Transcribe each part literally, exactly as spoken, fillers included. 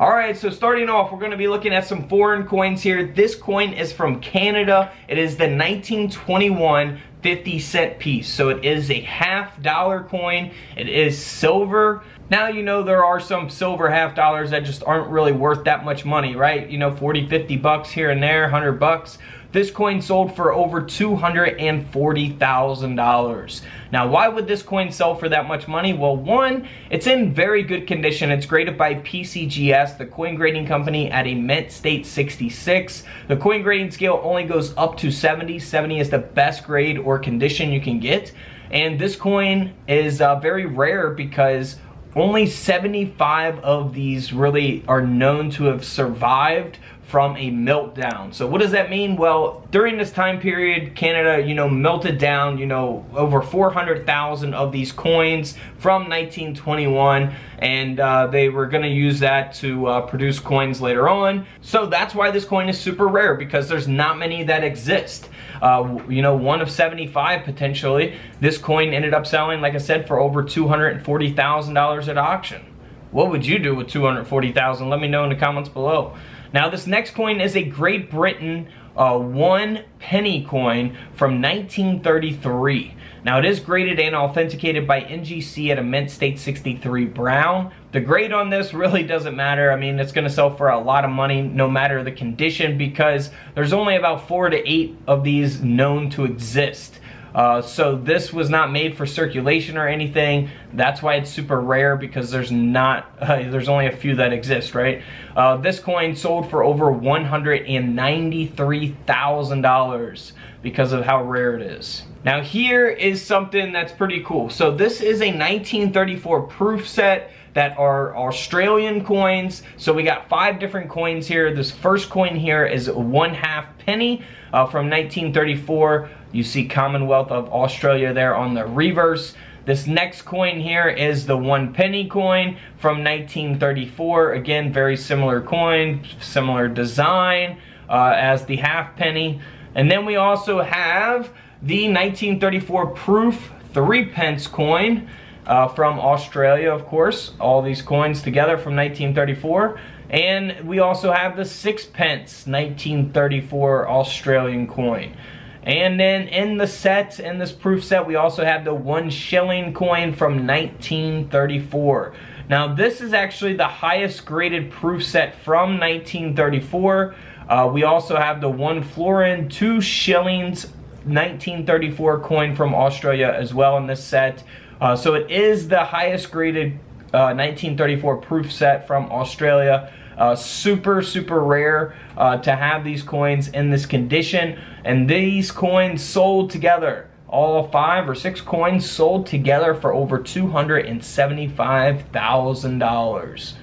All right, so starting off, we're going to be looking at some foreign coins here. This coin is from Canada. It is the nineteen twenty-one fifty cent piece. So it is a half dollar coin. It is silver. Now, you know, there are some silver half dollars that just aren't really worth that much money, right? You know, forty, fifty bucks here and there, one hundred bucks. This coin sold for over two hundred forty thousand dollars. Now, why would this coin sell for that much money? Well, one, it's in very good condition. It's graded by P C G S, the coin grading company, at a mint state sixty-six. The coin grading scale only goes up to seventy. seventy is the best grade or condition you can get. And this coin is uh, very rare because only seventy-five of these really are known to have survived from a meltdown. So what does that mean? Well, during this time period, Canada, you know, melted down, you know, over four hundred thousand of these coins from nineteen twenty-one, and uh, they were gonna use that to uh, produce coins later on. So that's why this coin is super rare, because there's not many that exist. Uh, you know, one of seventy-five potentially. This coin ended up selling, like I said, for over two hundred forty thousand dollars at auction. What would you do with two hundred forty thousand dollars? Let me know in the comments below. Now, this next coin is a Great Britain uh, one penny coin from nineteen thirty-three. Now, it is graded and authenticated by N G C at a mint state sixty-three brown. The grade on this really doesn't matter. I mean, it's going to sell for a lot of money no matter the condition, because there's only about four to eight of these known to exist. Uh, so this was not made for circulation or anything. That's why it's super rare, because there's not, uh, there's only a few that exist, right? Uh, this coin sold for over one hundred ninety-three thousand dollars because of how rare it is. Now, here is something that's pretty cool. So this is a nineteen thirty-four proof set that are Australian coins. So we got five different coins here. This first coin here is one half penny uh, from nineteen thirty-four. You see Commonwealth of Australia there on the reverse. This next coin here is the one penny coin from nineteen thirty-four. Again, very similar coin, similar design uh, as the half penny. And then we also have the nineteen thirty-four proof three pence coin uh, from Australia, of course. All these coins together from nineteen thirty-four. And we also have the six pence nineteen thirty-four Australian coin. And then in the set, in this proof set, we also have the one shilling coin from nineteen thirty-four. Now, this is actually the highest graded proof set from nineteen thirty-four. Uh, we also have the one florin, two shillings nineteen thirty-four coin from Australia as well in this set. Uh, so it is the highest graded uh, nineteen thirty-four proof set from Australia. Uh, super, super rare uh, to have these coins in this condition. And these coins sold together, all five or six coins sold together for over two hundred seventy-five thousand dollars.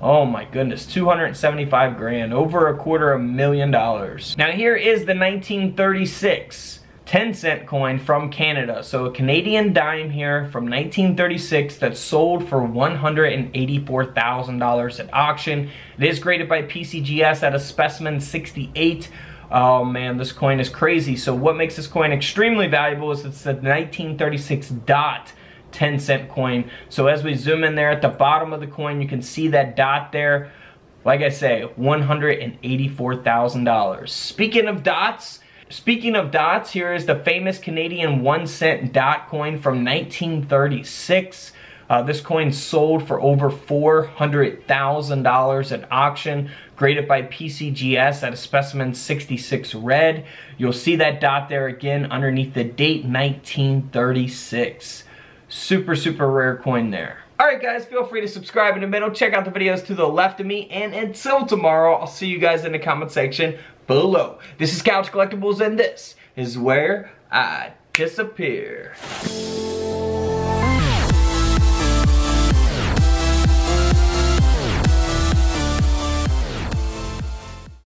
Oh my goodness, two hundred seventy-five grand, over a quarter of a million dollars. Now, here is the nineteen thirty-six ten cent coin from Canada. So a Canadian dime here from nineteen thirty-six that sold for one hundred eighty-four thousand dollars at auction. It is graded by P C G S at a specimen sixty-eight. Oh man, this coin is crazy. So what makes this coin extremely valuable is it's the nineteen thirty-six dot ten cent coin. So as we zoom in there at the bottom of the coin, you can see that dot there. Like I say, one hundred eighty-four thousand dollars. Speaking of dots, Speaking of dots, here is the famous Canadian one cent dot coin from nineteen thirty-six. Uh, this coin sold for over four hundred thousand dollars at auction, graded by P C G S at a specimen sixty-six red. You'll see that dot there again underneath the date nineteen thirty-six. Super, super rare coin there. All right, guys, feel free to subscribe in the middle. Check out the videos to the left of me. And until tomorrow, I'll see you guys in the comment section below. This is Couch Collectibles, and this is where I disappear.